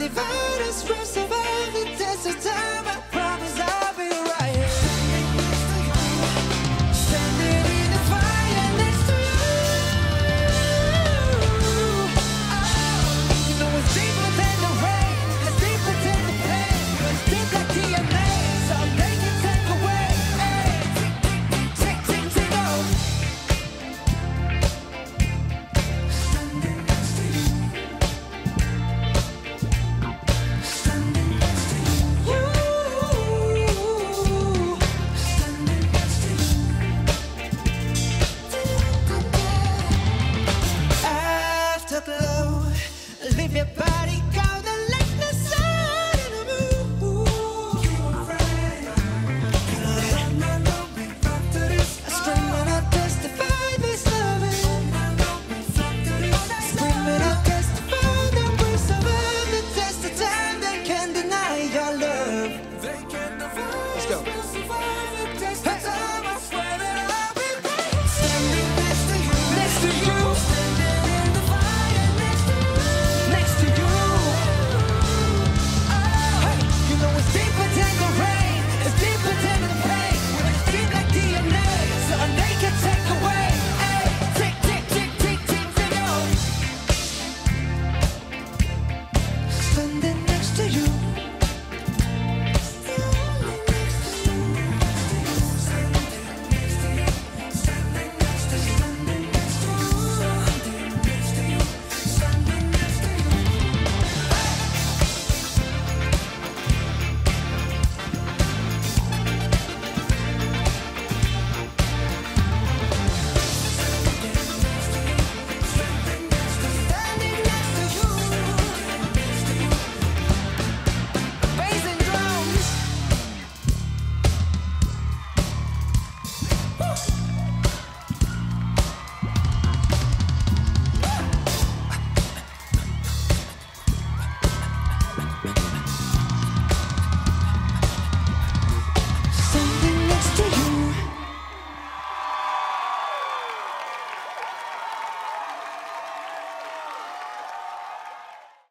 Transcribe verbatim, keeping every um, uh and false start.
and the virus will survive the test of time.